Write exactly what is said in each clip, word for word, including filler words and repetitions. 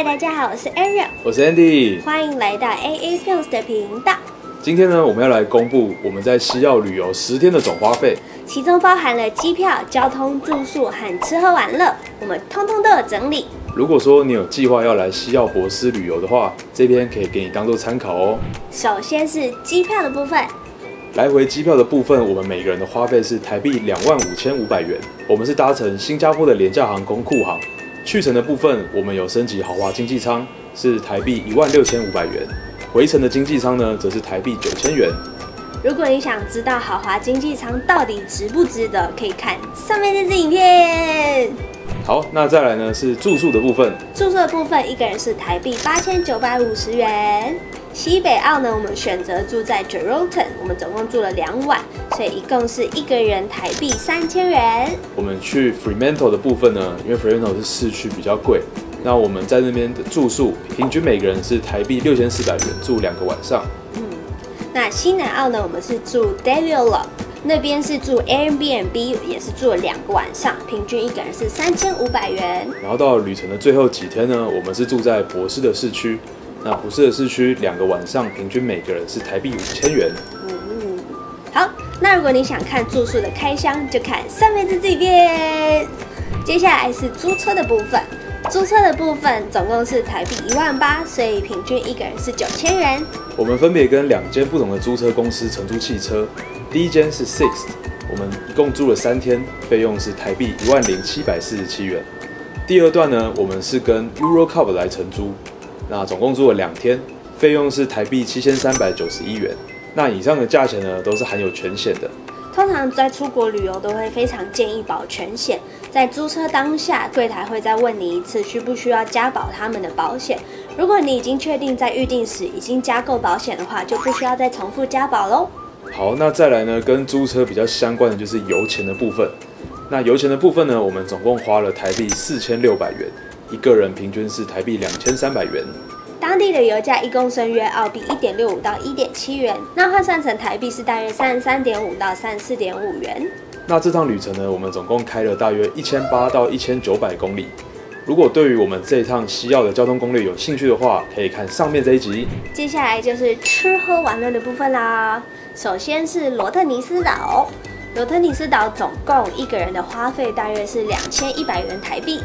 嗨，大家好，我是 Ariel， 我是 Andy， 欢迎来到 A A Films 的频道。今天呢，我们要来公布我们在西澳旅游十天的总花费，其中包含了机票、交通、住宿和吃喝玩乐，我们通通都有整理。如果说你有计划要来西澳博斯旅游的话，这边可以给你当做参考哦。首先是机票的部分。来回机票的部分，我们每个人的花费是台币两万五千五百元。我们是搭乘新加坡的廉价航空库航。去程的部分，我们有升级豪华经济舱，是台币一万六千五百元。回程的经济舱呢，则是台币九千元。如果你想知道豪华经济舱到底值不值得，可以看上面这支影片。好，那再来呢是住宿的部分。住宿的部分，一个人是台币八千九百五十元。西北澳呢，我们选择住在 Geraldton， 我们总共住了两晚，所以一共是一个人台币三千元。我们去 Fremantle 的部分呢，因为 Fremantle 是市区比较贵，那我们在那边的住宿平均每个人是台币六千四百元，住两个晚上。嗯，那西南澳呢，我们是住 Ariel， 那边是住 Airbnb， 也是住了两个晚上，平均一个人是三千五百元。然后到旅程的最后几天呢，我们是住在博斯的市区。那博斯的市区两个晚上平均每个人是台币五千元。嗯，好，那如果你想看住宿的开箱，就看上面的这边。接下来是租车的部分，租车的部分总共是台币一万八，所以平均一个人是九千元。我们分别跟两间不同的租车公司承租汽车，第一间是 Sixt， 我们一共租了三天，费用是台币一万零七百四十七元。第二段呢，我们是跟 Eurocup 来承租。那总共住了两天，费用是台币七千三百九十一元。那以上的价钱呢，都是含有全险的。通常在出国旅游都会非常建议保全险，在租车当下，柜台会再问你一次需不需要加保他们的保险。如果你已经确定在预定时已经加购保险的话，就不需要再重复加保喽。好，那再来呢，跟租车比较相关的就是油钱的部分。那油钱的部分呢，我们总共花了台币四千六百元。一个人平均是台币两千三百元，当地的油价一公升约澳币一点六五到一点七元，那换算成台币是大约三十三点五到三十四点五元。那这趟旅程呢，我们总共开了大约一千八到一千九百公里。如果对于我们这一趟西澳的交通攻略有兴趣的话，可以看上面这一集。接下来就是吃喝玩乐的部分啦，首先是罗特尼斯岛，罗特尼斯岛总共一个人的花费大约是两千一百元台币。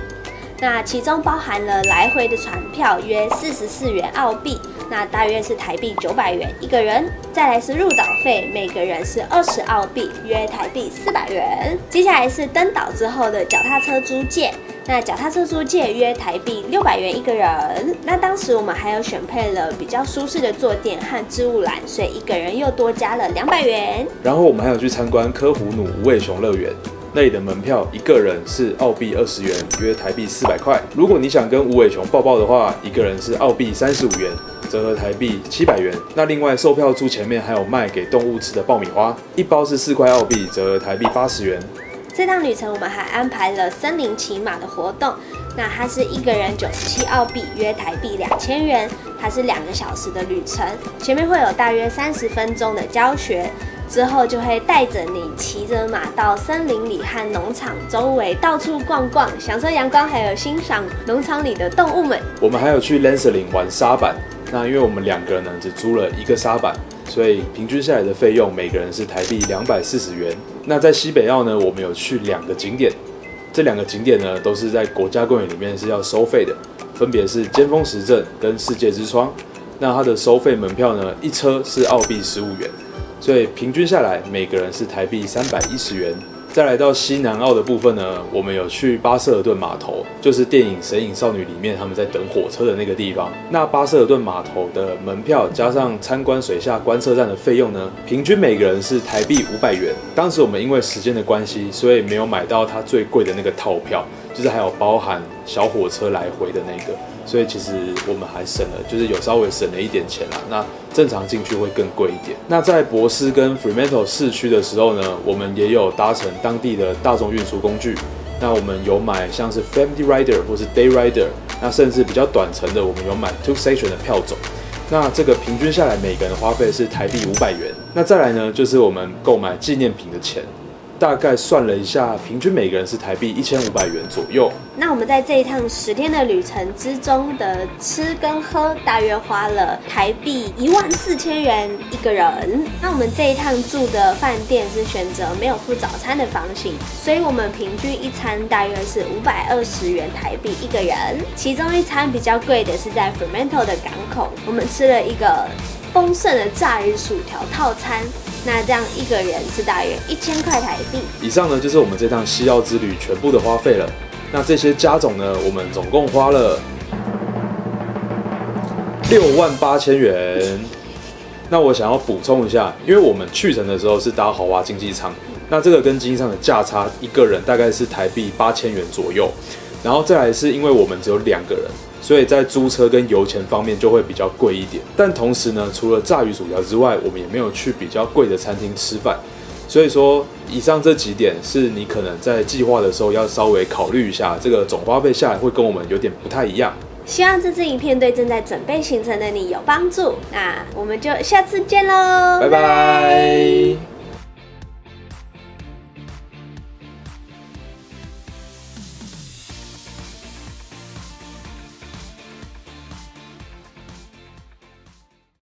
那其中包含了来回的船票约四十四元澳币，那大约是台币九百元一个人。再来是入岛费，每个人是二十澳币，约台币四百元。接下来是登岛之后的脚踏车租借，那脚踏车租借约台币六百元一个人。那当时我们还有选配了比较舒适的坐垫和置物篮，所以一个人又多加了两百元。然后我们还有去参观科胡努无尾熊乐园。那里的门票一个人是澳币二十元，约台币四百块。如果你想跟无尾熊抱抱的话，一个人是澳币三十五元，折合台币七百元。那另外售票处前面还有卖给动物吃的爆米花，一包是四块澳币，折合台币八十元。这趟旅程我们还安排了森林骑马的活动，那它是一个人九十七澳币，约台币两千元。它是两个小时的旅程，前面会有大约三十分钟的教学。之后就会带着你骑着马到森林里和农场周围到处逛逛，享受阳光，还有欣赏农场里的动物们。我们还有去 Lenseling 玩沙板，那因为我们两个人呢只租了一个沙板，所以平均下来的费用每个人是台币两百四十元。那在西北澳呢，我们有去两个景点，这两个景点呢都是在国家公园里面是要收费的，分别是尖峰石阵跟世界之窗。那它的收费门票呢，一车是澳币十五元。所以平均下来，每个人是台币三百一十元。再来到西南澳的部分呢，我们有去巴塞尔顿码头，就是电影《神隐少女》里面他们在等火车的那个地方。那巴塞尔顿码头的门票加上参观水下观测站的费用呢，平均每个人是台币五百元。当时我们因为时间的关系，所以没有买到它最贵的那个套票，就是还有包含小火车来回的那个。所以其实我们还省了，就是有稍微省了一点钱啦。那正常进去会更贵一点。那在博斯跟 Fremantle 市区的时候呢，我们也有搭乘当地的大众运输工具。那我们有买像是 Family Rider 或是 Day Rider， 那甚至比较短程的，我们有买 Two Section 的票种。那这个平均下来，每个人的花费是台币五百元。那再来呢，就是我们购买纪念品的钱。大概算了一下，平均每个人是台币一千五百元左右。那我们在这一趟十天的旅程之中的吃跟喝，大约花了台币一万四千元一个人。那我们这一趟住的饭店是选择没有附早餐的房型，所以我们平均一餐大约是五百二十元台币一个人。其中一餐比较贵的是在 Fremantle 的港口，我们吃了一个丰盛的炸鱼薯条套餐。 那这样一个人是大约一千块台币。以上呢就是我们这趟西澳之旅全部的花费了。那这些加总呢，我们总共花了六万八千元。那我想要补充一下，因为我们去程的时候是搭豪华经济舱，那这个跟经济舱的价差，一个人大概是台币八千元左右。然后再来是因为我们只有两个人。 所以在租车跟油钱方面就会比较贵一点，但同时呢，除了炸鱼薯条之外，我们也没有去比较贵的餐厅吃饭。所以说，以上这几点是你可能在计划的时候要稍微考虑一下，这个总花费下来会跟我们有点不太一样。希望这支影片对正在准备行程的你有帮助。那我们就下次见喽，拜拜。